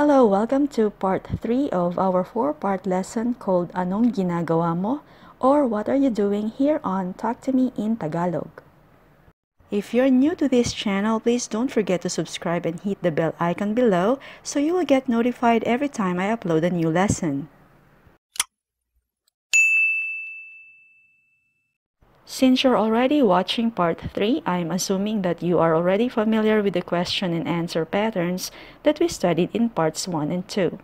Hello, welcome to part 3 of our 4-part lesson called Anong Ginagawa Mo? Or What Are You Doing? Here on Talk To Me in Tagalog. If you're new to this channel, please don't forget to subscribe and hit the bell icon below so you will get notified every time I upload a new lesson. Since you're already watching part 3, I'm assuming that you are already familiar with the question and answer patterns that we studied in parts 1 and 2.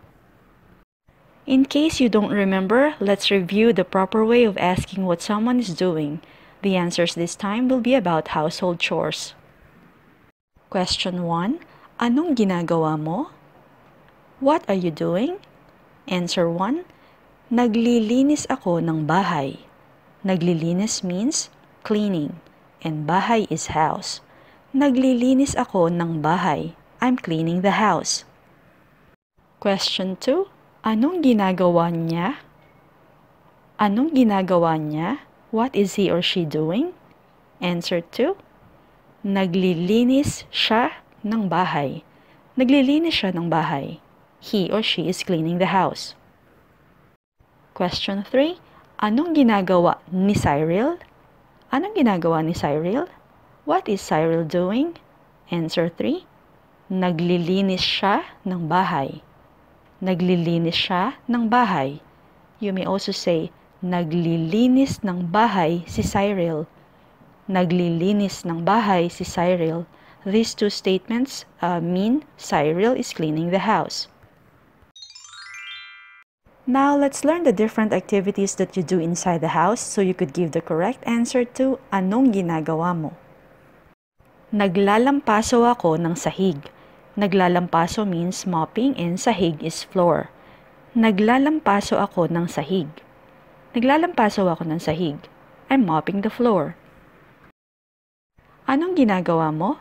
In case you don't remember, let's review the proper way of asking what someone is doing. The answers this time will be about household chores. Question 1. Anong ginagawa mo? What are you doing? Answer 1. Naglilinis ako ng bahay. Naglilinis means cleaning, and bahay is house. Naglilinis ako ng bahay. I'm cleaning the house. Question 2. Anong ginagawa niya? Anong ginagawa niya? What is he or she doing? Answer 2. Naglilinis siya ng bahay. Naglilinis siya ng bahay. He or she is cleaning the house. Question 3. Anong ginagawa ni Cyril? Anong ginagawa ni Cyril? What is Cyril doing? Answer 3. Naglilinis siya ng bahay. Naglilinis siya ng bahay. You may also say, naglilinis ng bahay si Cyril. Naglilinis ng bahay si Cyril. These two statements mean Cyril is cleaning the house. Now, let's learn the different activities that you do inside the house so you could give the correct answer to anong ginagawa mo. Naglalampaso ako ng sahig. Naglalampaso means mopping and sahig is floor. Naglalampaso ako ng sahig. Naglalampaso ako ng sahig. I'm mopping the floor. Anong ginagawa mo?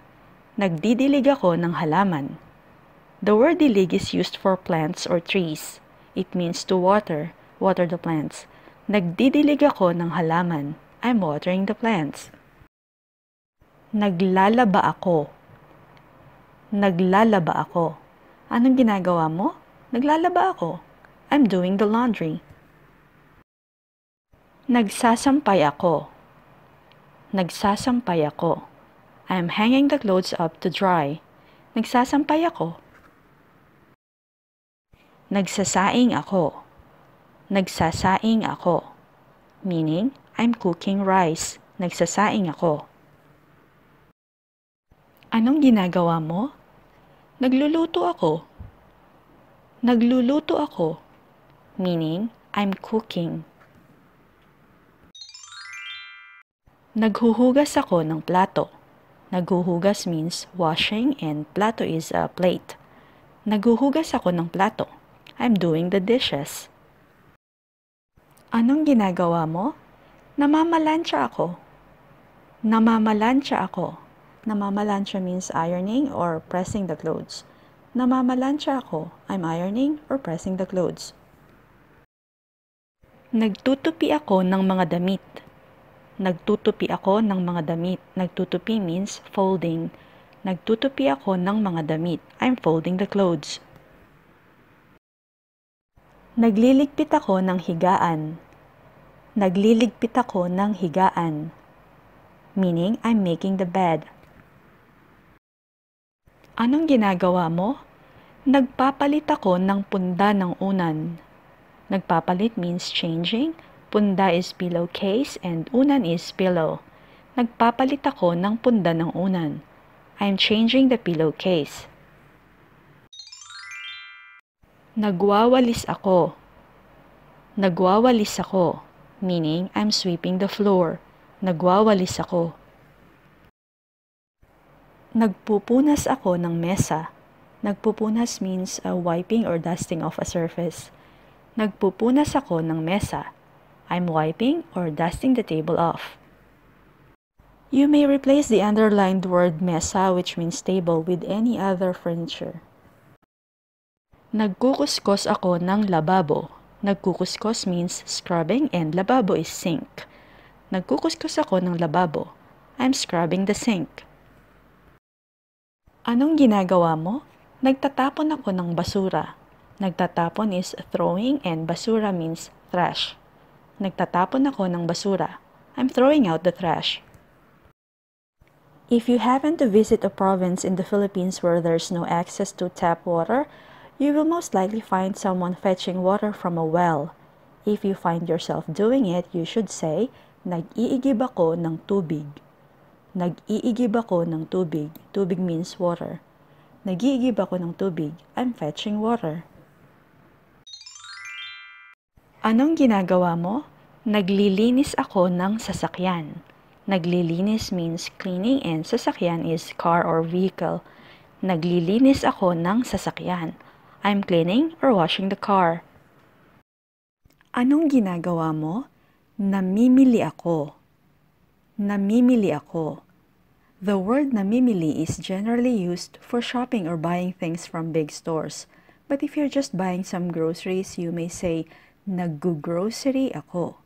Nagdidilig ako ng halaman. The word dilig is used for plants or trees. It means to water. Water the plants. Nagdidilig ako ng halaman. I'm watering the plants. Naglalaba ako. Naglalaba ako. Anong ginagawa mo? Naglalaba ako. I'm doing the laundry. Nagsasampay ako. Nagsasampay ako. I'm hanging the clothes up to dry. Nagsasampay ako. Nagsasaing ako. Nagsasaing ako. Meaning, I'm cooking rice. Nagsasaing ako. Anong ginagawa mo? Nagluluto ako. Nagluluto ako. Meaning, I'm cooking. Naghuhugas ako ng plato. Naghuhugas means washing and plato is a plate. Naghuhugas ako ng plato. I'm doing the dishes. Anong ginagawa mo? Namamalansya ako. Namamalansya ako. Namamalansya means ironing or pressing the clothes. Namamalansya ako. I'm ironing or pressing the clothes. Nagtutupi ako ng mga damit. Nagtutupi ako ng mga damit. Nagtutupi means folding. Nagtutupi ako ng mga damit. I'm folding the clothes. Nagliligpit ako ng higaan. Nagliligpit ako ng higaan. Meaning, I'm making the bed. Anong ginagawa mo? Nagpapalit ako ng punda ng unan. Nagpapalit means changing. Punda is pillowcase and unan is pillow. Nagpapalit ako ng punda ng unan. I'm changing the pillowcase. Nagwawalis ako. Nagwawalis ako. Meaning, I'm sweeping the floor. Nagwawalis ako. Nagpupunas ako ng mesa. Nagpupunas means wiping or dusting off a surface. Nagpupunas ako ng mesa. I'm wiping or dusting the table off. You may replace the underlined word mesa, which means table, with any other furniture. Nagkukuskos ako ng lababo. Nagkukuskos means scrubbing and lababo is sink. Nagkukuskos ako ng lababo. I'm scrubbing the sink. Anong ginagawa mo? Nagtatapon ako ng basura. Nagtatapon is throwing and basura means trash. Nagtatapon ako ng basura. I'm throwing out the trash. If you happen to visit a province in the Philippines where there's no access to tap water, you will most likely find someone fetching water from a well. If you find yourself doing it, you should say, nag-iigib ako ng tubig. Nag-iigib ako ng tubig. Tubig means water. Nag-iigib ako ng tubig. I'm fetching water. Anong ginagawa mo? Naglilinis ako ng sasakyan. Naglilinis means cleaning and sasakyan is car or vehicle. Naglilinis ako ng sasakyan. I'm cleaning or washing the car. Anong ginagawa mo? Namimili ako. Namimili ako. The word namimili is generally used for shopping or buying things from big stores. But if you're just buying some groceries, you may say, naggugrocery ako.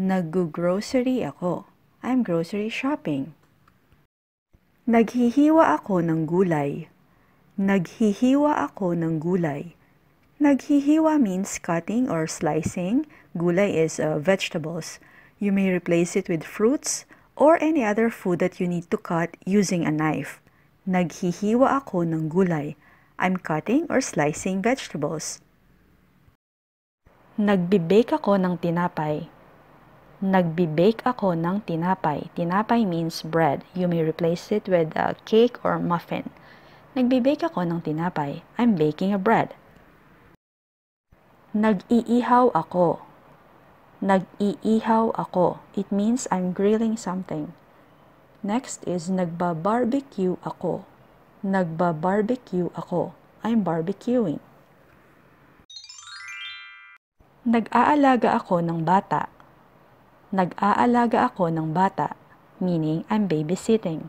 Naggugrocery ako. I'm grocery shopping. Naghihiwa ako ng gulay. Naghihiwa ako ng gulay. Naghihiwa means cutting or slicing. Gulay is vegetables. You may replace it with fruits or any other food that you need to cut using a knife. Naghihiwa ako ng gulay. I'm cutting or slicing vegetables. Nagbi-bake ako ng tinapay. Nagbi-bake ako ng tinapay. Tinapay means bread. You may replace it with a cake or muffin. Nagbi-bake ako ng tinapay. I'm baking a bread. Nag-iihaw ako. Nag-iihaw ako. It means I'm grilling something. Next is nagba-barbecue ako. Nagba-barbecue ako. I'm barbecuing. Nag-aalaga ako ng bata. Nag-aalaga ako ng bata, meaning I'm babysitting.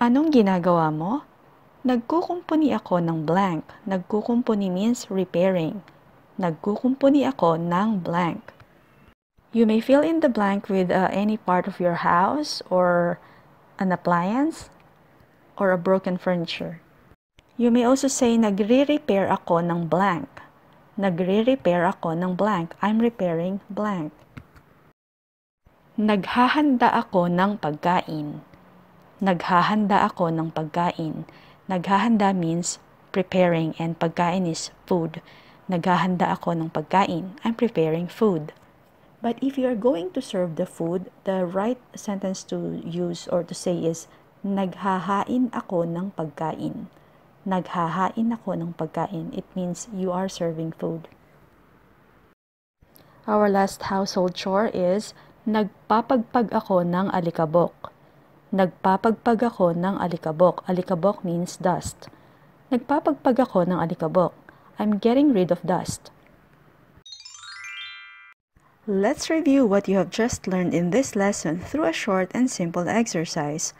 Anong ginagawa mo? Nagkukumpuni ako ng blank. Nagkukumpuni means repairing. Nagkukumpuni ako ng blank. You may fill in the blank with any part of your house or an appliance or a broken furniture. You may also say nagre-repair ako ng blank. Nagre-repair ako ng blank. I'm repairing blank. Naghahanda ako ng pagkain. Naghahanda ako ng pagkain. Naghahanda means preparing and pagkain is food. Naghahanda ako ng pagkain. I'm preparing food. But if you are going to serve the food, the right sentence to use or to say is naghahain ako ng pagkain. Naghahain ako ng pagkain. It means you are serving food. Our last household chore is nagpapagpag ako ng alikabok. Nagpapagpag ako ng alikabok. Alikabok means dust. Nagpapagpag ako ng alikabok. I'm getting rid of dust. Let's review what you have just learned in this lesson through a short and simple exercise.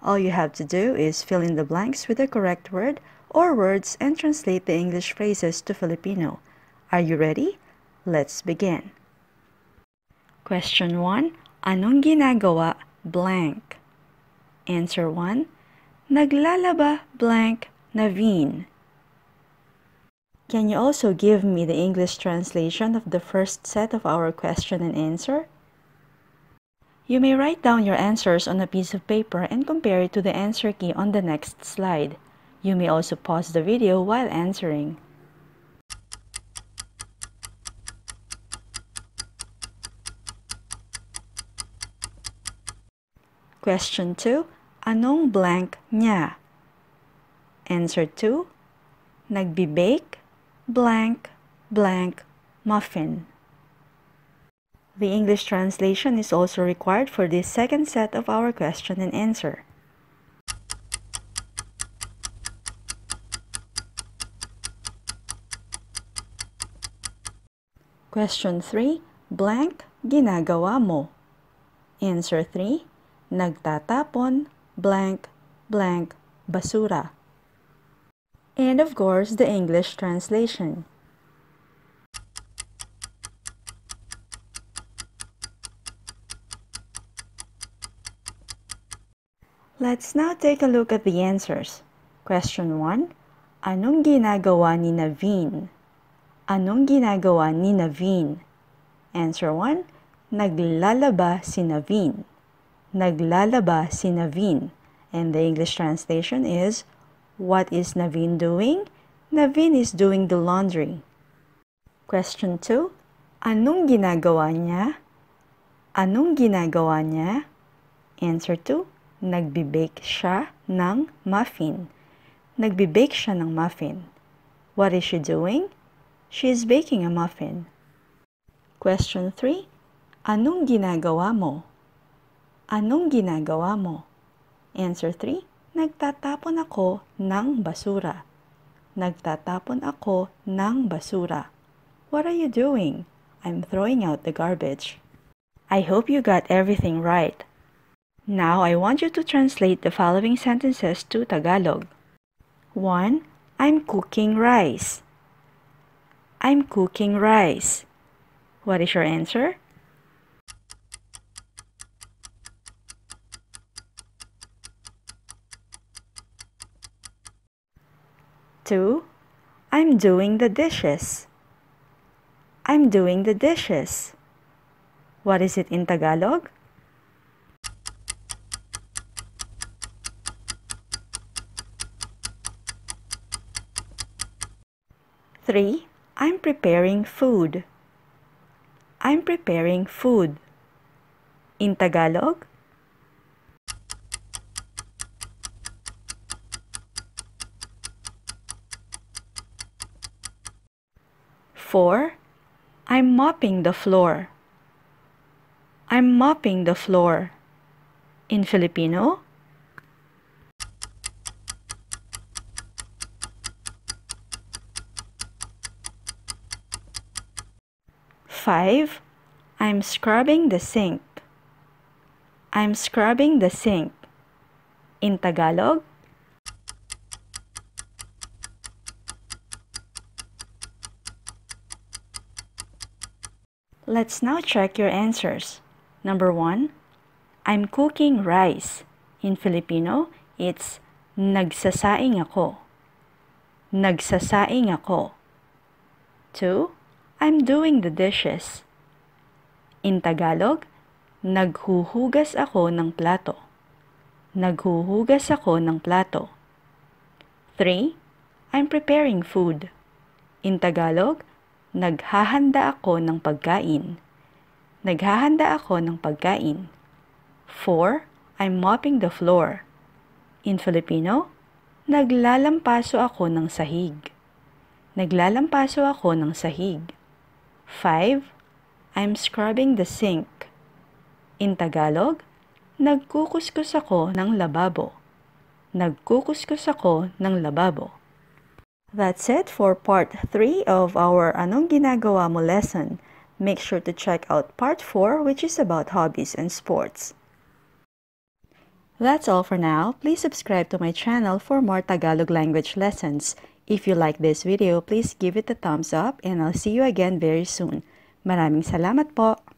All you have to do is fill in the blanks with the correct word or words and translate the English phrases to Filipino. Are you ready? Let's begin. Question 1. Anong ginagawa blank? Answer 1. Naglalaba blank Naveen. Can you also give me the English translation of the first set of our question and answer? You may write down your answers on a piece of paper and compare it to the answer key on the next slide. You may also pause the video while answering. Question 2. Anong blank niya? Answer 2. Nagbibake blank blank muffin. The English translation is also required for this second set of our question and answer. Question 3. Blank ginagawa mo? Answer 3. Nagtatapon blank blank basura. And of course, the English translation. Let's now take a look at the answers. Question 1. Anong ginagawa ni Naveen? Anong ginagawa ni Naveen? Answer 1. Naglalaba si Naveen. Naglalaba si Naveen. And the English translation is, what is Naveen doing? Naveen is doing the laundry. Question 2. Anong ginagawa niya? Anong ginagawa niya? Answer 2. Nagbibake siya ng muffin. Nagbibake siya ng muffin. What is she doing? She is baking a muffin. Question 3. Anong ginagawa mo? Anong ginagawa mo? Answer 3. Nagtatapon ako ng basura. Nagtatapon ako ng basura. What are you doing? I'm throwing out the garbage. I hope you got everything right. Now, I want you to translate the following sentences to Tagalog. 1. I'm cooking rice. I'm cooking rice. What is your answer? Two, I'm doing the dishes. I'm doing the dishes. What is it in Tagalog? Three, I'm preparing food. I'm preparing food. In Tagalog? Four, I'm mopping the floor. I'm mopping the floor. In Filipino? Five, I'm scrubbing the sink. I'm scrubbing the sink. In Tagalog? Let's now check your answers. Number 1, I'm cooking rice. In Filipino, it's nagsasaing ako. Nagsasaing ako. 2, I'm doing the dishes. In Tagalog, naghuhugas ako ng plato. Naghuhugas ako ng plato. 3. I'm preparing food. In Tagalog, naghahanda ako ng pagkain. Naghahanda ako ng pagkain. 4. I'm mopping the floor. In Filipino, naglalampaso ako ng sahig. Naglalampaso ako ng sahig. 5. I'm scrubbing the sink. In Tagalog, nagkukuskus ako ng lababo. Nagkukuskus ako ng lababo. That's it for part 3 of our Anong Ginagawa Mo lesson. Make sure to check out part 4, which is about hobbies and sports. That's all for now. Please subscribe to my channel for more Tagalog language lessons. If you like this video, please give it a thumbs up and I'll see you again very soon. Maraming salamat po!